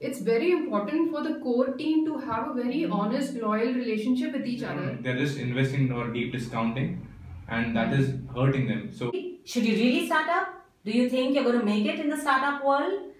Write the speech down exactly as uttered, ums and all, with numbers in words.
it's very important for the core team to have a very honest, loyal relationship with each other. They're just investing or deep discounting, and that is hurting them. So should you really start up? Do you think you're going to make it in the startup world?